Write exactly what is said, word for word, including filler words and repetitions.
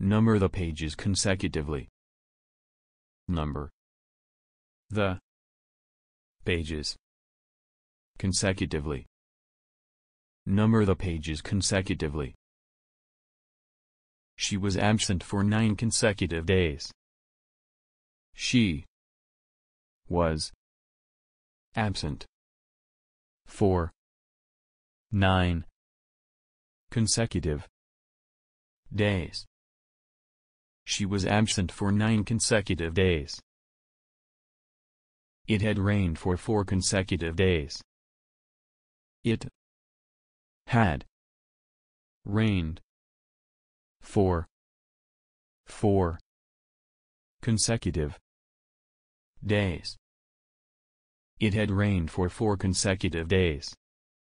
Number the pages consecutively. Number the pages consecutively. Number the pages consecutively. She was absent for nine consecutive days. She was absent for nine consecutive days. She was absent for nine consecutive days. It had rained for four consecutive days. It had rained for four consecutive days. It had rained for four consecutive days.